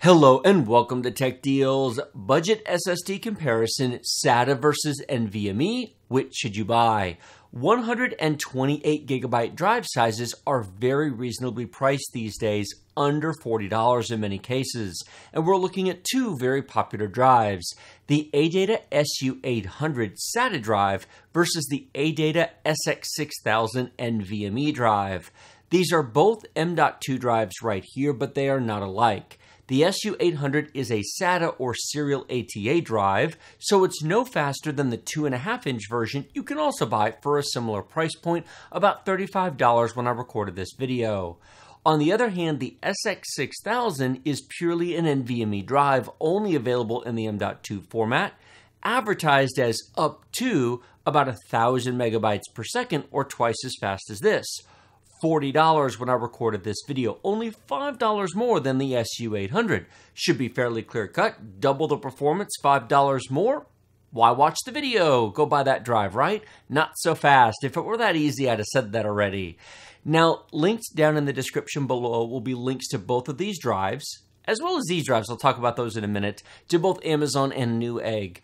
Hello and welcome to Tech Deals Budget SSD Comparison, SATA versus NVMe, which should you buy? 128GB drive sizes are very reasonably priced these days, under $40 in many cases, and we're looking at two very popular drives, the ADATA SU800 SATA drive versus the ADATA SX6000 NVMe drive. These are both M.2 drives right here, but they are not alike. The SU800 is a SATA or serial ATA drive, so it's no faster than the 2.5-inch version you can also buy for a similar price point, about $35 when I recorded this video. On the other hand, the SX6000 is purely an NVMe drive, only available in the M.2 format, advertised as up to about 1,000 megabytes per second or twice as fast as this. $40 when I recorded this video, only $5 more than the SU800. Should be fairly clear-cut, double the performance, $5 more? Why watch the video? Go buy that drive, right? Not so fast. If it were that easy, I'd have said that already. Now, links down in the description below will be links to both of these drives, as well as these drives, I'll talk about those in a minute, to both Amazon and Newegg.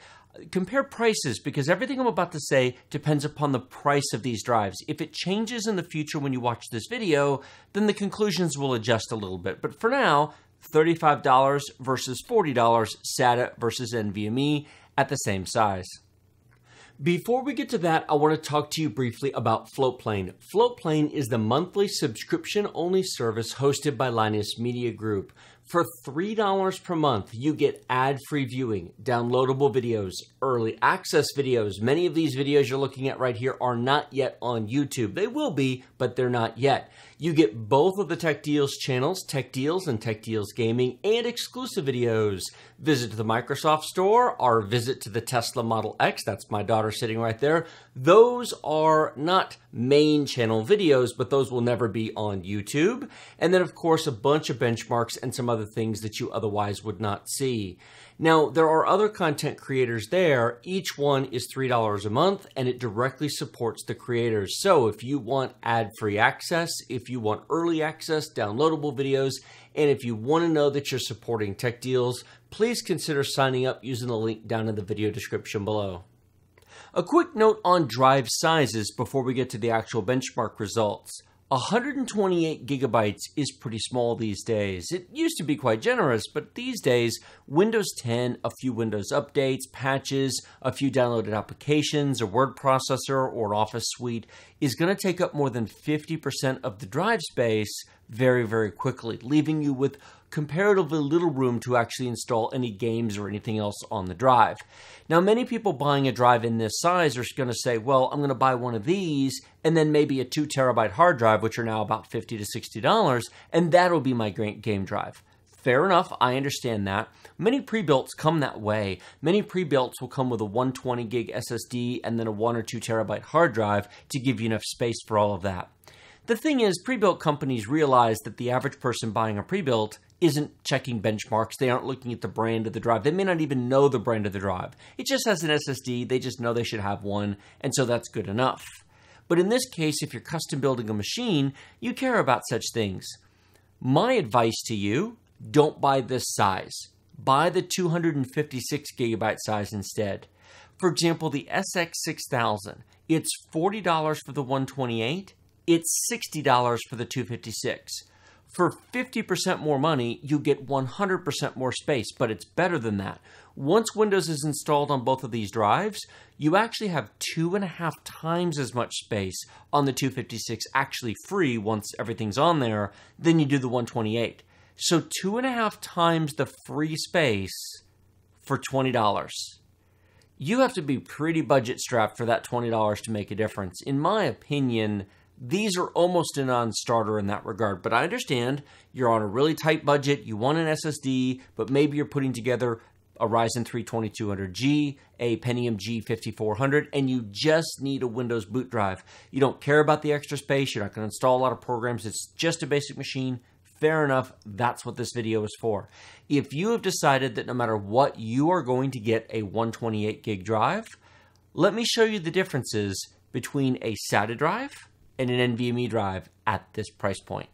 Compare prices because everything I'm about to say depends upon the price of these drives. If it changes in the future when you watch this video, then the conclusions will adjust a little bit. But for now, $35 versus $40 SATA versus NVMe at the same size. Before we get to that, I want to talk to you briefly about Floatplane. Floatplane is the monthly subscription-only service hosted by Linus Media Group. For $3 per month, you get ad-free viewing, downloadable videos, early access videos. Many of these videos you're looking at right here are not yet on YouTube. They will be, but they're not yet. You get both of the Tech Deals channels, Tech Deals and Tech Deals Gaming, and exclusive videos. Visit to the Microsoft Store, our visit to the Tesla Model X, that's my daughter sitting right there. Those are not main channel videos, but those will never be on YouTube. And then, of course, a bunch of benchmarks and some other things that you otherwise would not see. Now, there are other content creators there. Each one is $3 a month, and it directly supports the creators. So if you want ad-free access, if you want early access, downloadable videos, and if you want to know that you're supporting Tech Deals, please consider signing up using the link down in the video description below. A quick note on drive sizes before we get to the actual benchmark results. 128 gigabytes is pretty small these days. It used to be quite generous, but these days, Windows 10, a few Windows updates, patches, a few downloaded applications, a word processor, or an Office suite is going to take up more than 50% of the drive space very, very quickly, leaving you with comparatively little room to actually install any games or anything else on the drive. Now, many people buying a drive in this size are going to say, well, I'm going to buy one of these and then maybe a 2TB hard drive, which are now about $50 to $60, and that'll be my game drive. Fair enough, I understand that. Many pre-builts come that way. Many pre-builts will come with a 120 gig SSD and then a 1 or 2TB hard drive to give you enough space for all of that. The thing is, pre-built companies realize that the average person buying a pre-built isn't checking benchmarks. They aren't looking at the brand of the drive. They may not even know the brand of the drive. It just has an SSD. They just know they should have one, and so that's good enough. But in this case, if you're custom building a machine, you care about such things. My advice to you, don't buy this size. Buy the 256GB size instead. For example, the SX6000. It's $40 for the 128. It's $60 for the 256. For 50% more money, you get 100% more space, but it's better than that. Once Windows is installed on both of these drives, you actually have 2.5 times as much space on the 256 actually free once everything's on there than you do the 128. So 2.5 times the free space for $20. You have to be pretty budget strapped for that $20 to make a difference. In my opinion, these are almost a non-starter in that regard, but I understand you're on a really tight budget, you want an SSD, but maybe you're putting together a Ryzen 3 2200G, a Pentium G5400, and you just need a Windows boot drive. You don't care about the extra space, you're not going to install a lot of programs, it's just a basic machine. Fair enough, that's what this video is for. If you have decided that no matter what, you are going to get a 128 gig drive, let me show you the differences between a SATA drive and an NVMe drive at this price point.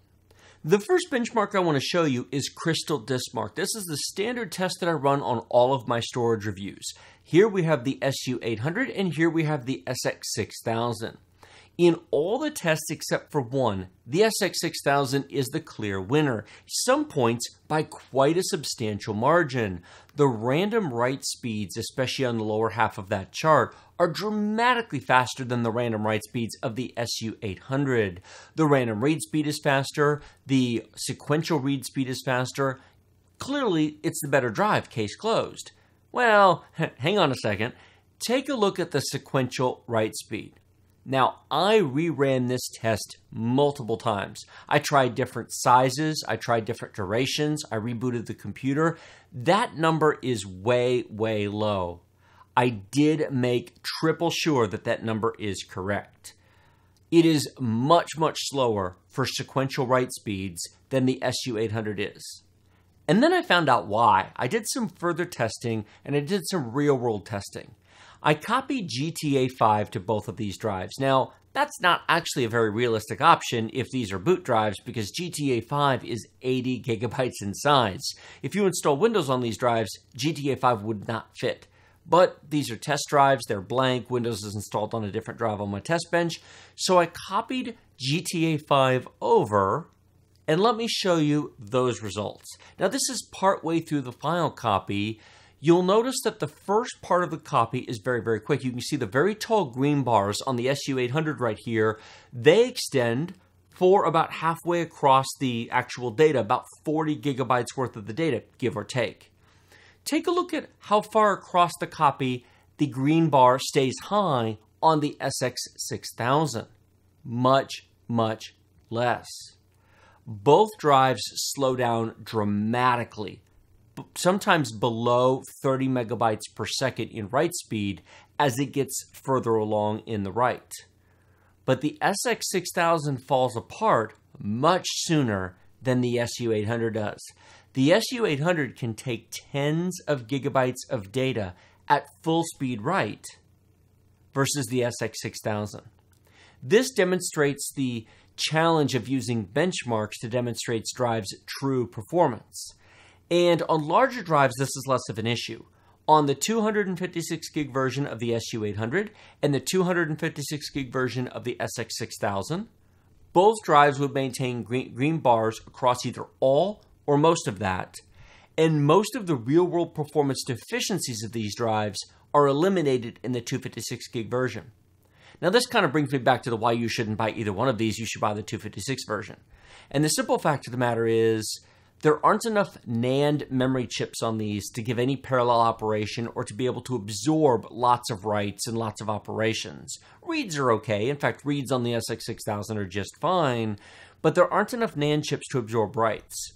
The first benchmark I want to show you is Crystal Disk Mark. This is the standard test that I run on all of my storage reviews. Here we have the SU800 and here we have the SX6000. In all the tests except for one, the SX6000 is the clear winner, some points by quite a substantial margin. The random write speeds, especially on the lower half of that chart, are dramatically faster than the random write speeds of the SU800. The random read speed is faster, the sequential read speed is faster. Clearly, it's the better drive, case closed. Well, hang on a second. Take a look at the sequential write speed. Now, I reran this test multiple times. I tried different sizes, I tried different durations, I rebooted the computer. That number is way, way low. I did make triple sure that that number is correct. It is much, much slower for sequential write speeds than the SU800 is. And then I found out why. I did some further testing and I did some real-world testing. I copied GTA 5 to both of these drives. Now, that's not actually a very realistic option if these are boot drives because GTA 5 is 80 gigabytes in size. If you install Windows on these drives, GTA 5 would not fit. But these are test drives, they're blank, Windows is installed on a different drive on my test bench. So I copied GTA 5 over, and let me show you those results. Now this is partway through the final copy. You'll notice that the first part of the copy is very, very quick. You can see the very tall green bars on the SU800 right here. They extend for about halfway across the actual data, about 40 gigabytes worth of the data, give or take. Take a look at how far across the copy the green bar stays high on the SX6000. Much, much less. Both drives slow down dramatically, sometimes below 30 megabytes per second in write speed as it gets further along in the write. But the SX6000 falls apart much sooner than the SU800 does. The SU800 can take tens of gigabytes of data at full speed write versus the SX6000. This demonstrates the challenge of using benchmarks to demonstrate drives' true performance. And on larger drives, this is less of an issue. On the 256 gig version of the SU800 and the 256 gig version of the SX6000, both drives would maintain green bars across either all or most of that. And most of the real-world performance deficiencies of these drives are eliminated in the 256 gig version. Now this kind of brings me back to the why you shouldn't buy either one of these, you should buy the 256 version. And the simple fact of the matter is, there aren't enough NAND memory chips on these to give any parallel operation or to be able to absorb lots of writes and lots of operations. Reads are okay. In fact, reads on the SX6000 are just fine, but there aren't enough NAND chips to absorb writes.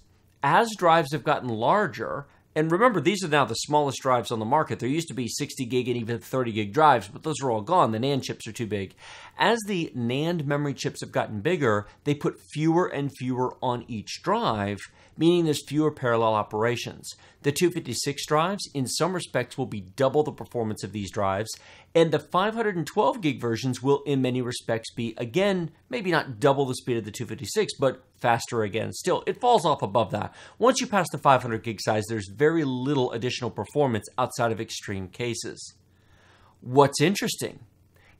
As drives have gotten larger, and remember, these are now the smallest drives on the market. There used to be 60 gig and even 30 gig drives, but those are all gone. The NAND chips are too big. As the NAND memory chips have gotten bigger, they put fewer and fewer on each drive, meaning there's fewer parallel operations. The 256 drives, in some respects, will be double the performance of these drives, and the 512 gig versions will, in many respects, be, again, maybe not double the speed of the 256, but faster again. Still, it falls off above that. Once you pass the 500 gig size, there's very little additional performance outside of extreme cases. What's interesting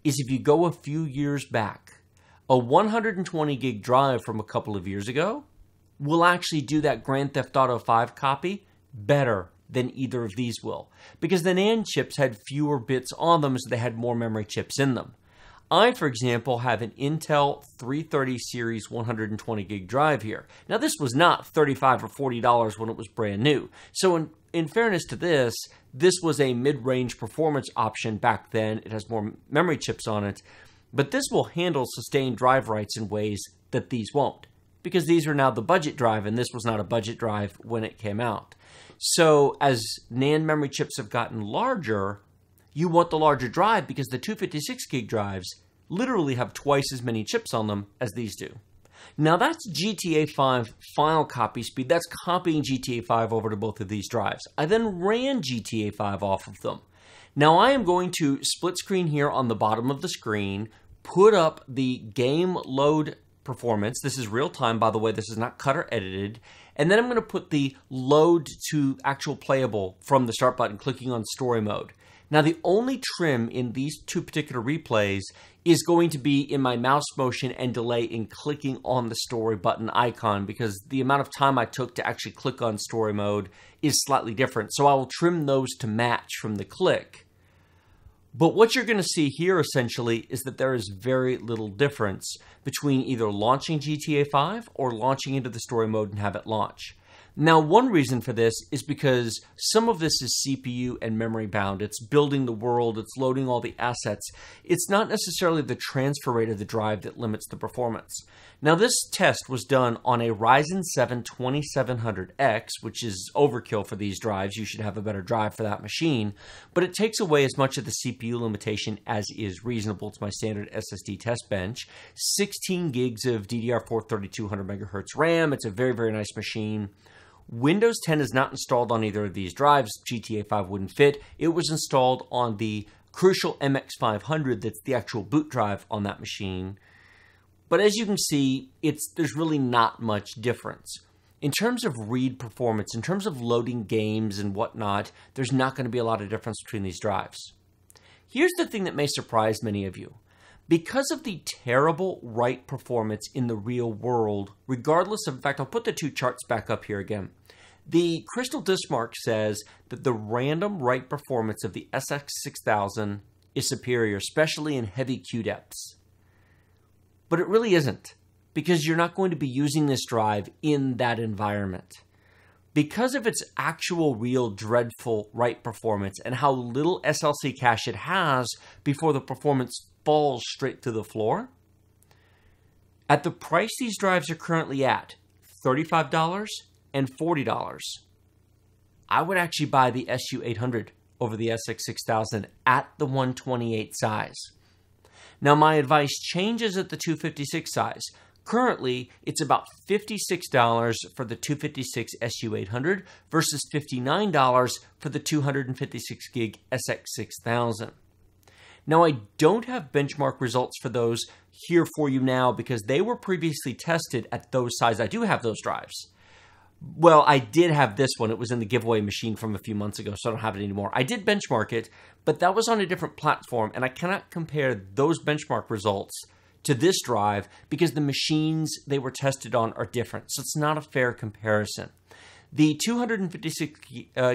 is if you go a few years back, a 120 gig drive from a couple of years ago will actually do that Grand Theft Auto 5 copy better than either of these will, because the NAND chips had fewer bits on them, so they had more memory chips in them. I, for example, have an Intel 330 Series 120 gig drive here. Now, this was not $35 or $40 when it was brand new. So in fairness to this, this was a mid-range performance option back then. It has more memory chips on it, but this will handle sustained drive writes in ways that these won't, because these are now the budget drive, and this was not a budget drive when it came out. So as NAND memory chips have gotten larger, you want the larger drive because the 256 gig drives literally have twice as many chips on them as these do. Now that's GTA 5 final copy speed. That's copying GTA 5 over to both of these drives. I then ran GTA 5 off of them. Now I am going to split screen here on the bottom of the screen, put up the game load performance. This is real time, by the way. This is not cut or edited. And then I'm going to put the load to actual playable from the start button, clicking on story mode. Now, the only trim in these two particular replays is going to be in my mouse motion and delay in clicking on the story button icon, because the amount of time I took to actually click on story mode is slightly different. So I will trim those to match from the click. But what you're going to see here essentially is that there is very little difference between either launching GTA 5 or launching into the story mode and have it launch. Now, one reason for this is because some of this is CPU and memory bound. It's building the world, it's loading all the assets. It's not necessarily the transfer rate of the drive that limits the performance. Now, this test was done on a Ryzen 7 2700X, which is overkill for these drives. You should have a better drive for that machine, but it takes away as much of the CPU limitation as is reasonable to my standard SSD test bench. 16 gigs of DDR4 3200 megahertz RAM. It's a very, very nice machine. Windows 10 is not installed on either of these drives. GTA 5 wouldn't fit. It was installed on the Crucial MX500, that's the actual boot drive on that machine. But as you can see, there's really not much difference. In terms of read performance, in terms of loading games and whatnot, there's not going to be a lot of difference between these drives. Here's the thing that may surprise many of you. Because of the terrible write performance in the real world, regardless of, in fact, I'll put the two charts back up here again. The Crystal Disk Mark says that the random write performance of the SX6000 is superior, especially in heavy queue depths. But it really isn't, because you're not going to be using this drive in that environment. Because of its actual real dreadful write performance and how little SLC cache it has before the performance falls straight to the floor, at the price these drives are currently at, $35 and $40, I would actually buy the SU800 over the SX6000 at the 128 size. Now, my advice changes at the 256 size. Currently, it's about $56 for the 256 SU800 versus $59 for the 256 gig SX6000. Now, I don't have benchmark results for those here for you now because they were previously tested at those sizes. I do have those drives. Well, I did have this one. It was in the giveaway machine from a few months ago, so I don't have it anymore. I did benchmark it, but that was on a different platform, and I cannot compare those benchmark results to this drive because the machines they were tested on are different. So it's not a fair comparison. The 256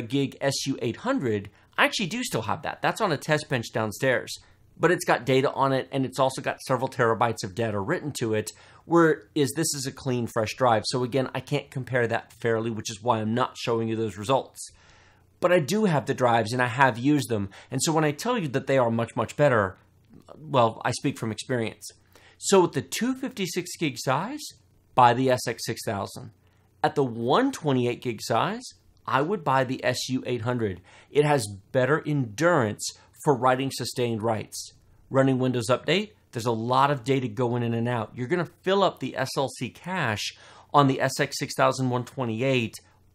gig SU800, I actually do still have that. That's on a test bench downstairs, but it's got data on it, and it's also got several terabytes of data written to it, whereas this is a clean, fresh drive. So again, I can't compare that fairly, which is why I'm not showing you those results. But I do have the drives, and I have used them. And so when I tell you that they are much, much better, well, I speak from experience. So at the 256 gig size, buy the SX6000. At the 128 gig size, I would buy the SU800. It has better endurance for writing sustained writes. Running Windows Update, there's a lot of data going in and out. You're going to fill up the SLC cache on the SX6128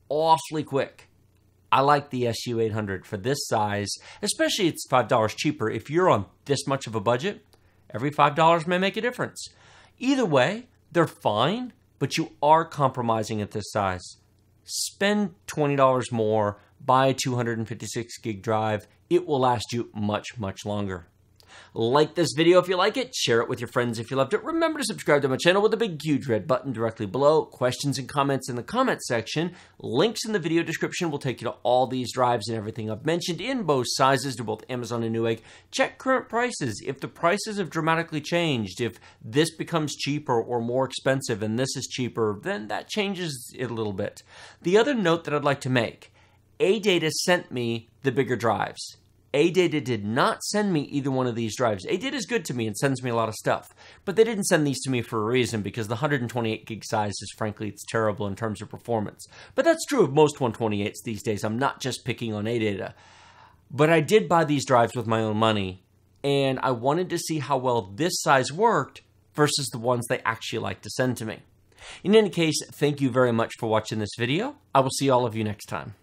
awfully quick. I like the SU800 for this size, especially it's $5 cheaper. If you're on this much of a budget, every $5 may make a difference. Either way, they're fine, but you are compromising at this size. Spend $20 more, buy a 256 gig drive. It will last you much, much longer. Like this video if you like it, share it with your friends if you loved it. Remember to subscribe to my channel with a big, huge red button directly below. Questions and comments in the comment section. Links in the video description will take you to all these drives and everything I've mentioned in both sizes to both Amazon and Newegg. Check current prices. If the prices have dramatically changed, if this becomes cheaper or more expensive and this is cheaper, then that changes it a little bit. The other note that I'd like to make, ADATA sent me the bigger drives. ADATA did not send me either one of these drives. ADATA is good to me and sends me a lot of stuff, but they didn't send these to me for a reason because the 128 gig size is, frankly, it's terrible in terms of performance. But that's true of most 128s these days. I'm not just picking on ADATA. But I did buy these drives with my own money, and I wanted to see how well this size worked versus the ones they actually like to send to me. In any case, thank you very much for watching this video. I will see all of you next time.